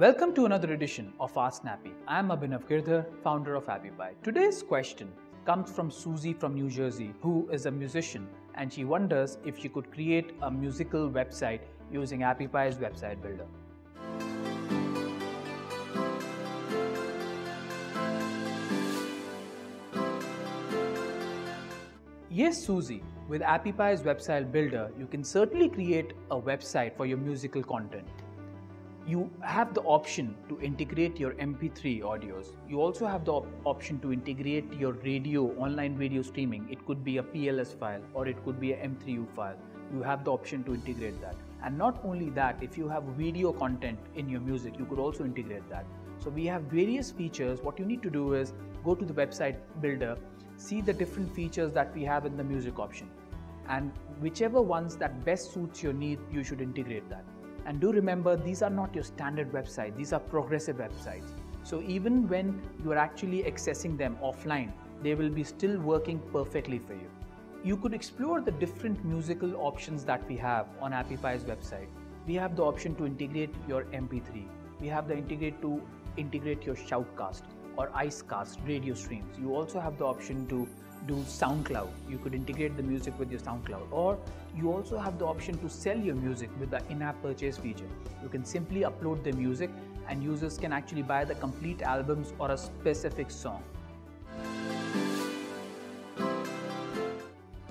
Welcome to another edition of Ask Nappy. I'm Abhinav Girdar, founder of AppyPie. Today's question comes from Suzy from New Jersey, who is a musician, and she wonders if she could create a musical website using AppyPie's website builder. Yes, Suzy, with AppyPie's website builder, you can certainly create a website for your musical content. You have the option to integrate your MP3 audios. You also have the option to integrate your online radio streaming. It could be a pls file or it could be an m3u file. You have the option to integrate that. And not only that, if you have video content in your music, you could also integrate that. So we have various features. What you need to do is go to the website builder, see the different features that we have in the music option, and whichever ones that best suits your need, you should integrate that. And do remember, these are not your standard website, these are progressive websites. So even when you are actually accessing them offline, they will be still working perfectly for you. You could explore the different musical options that we have on AppyPie's website. We have the option to integrate your MP3. We have the integrate your Shoutcast or Icecast radio streams. You also have the option to do SoundCloud. You could integrate the music with your SoundCloud, or you also have the option to sell your music with the in-app purchase feature. You can simply upload the music and users can actually buy the complete albums or a specific song.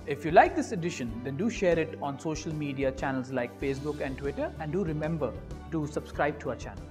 If you like this edition, then do share it on social media channels like Facebook and Twitter, and do remember to subscribe to our channel.